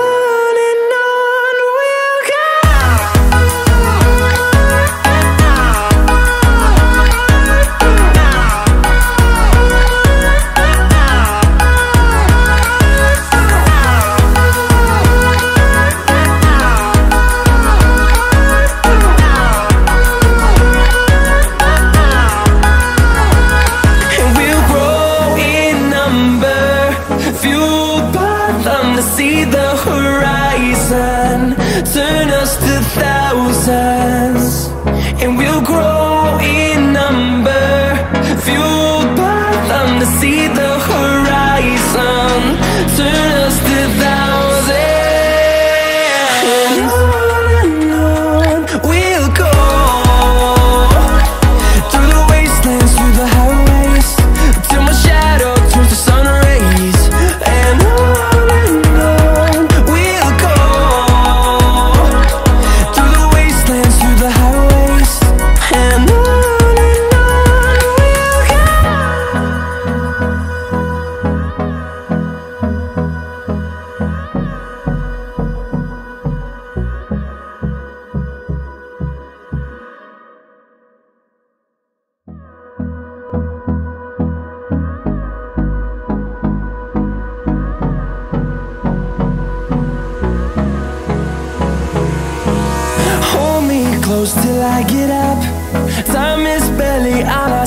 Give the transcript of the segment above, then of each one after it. See the horizon, turn us to thousands, and we'll grow in number, fueled by them to see the horizon, turn us to thousands, and on we'll go, through the wastelands, through the highways, till my shadow turns to sun rays, and on. Close till I get up. Time is barely on our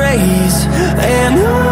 rays, and on.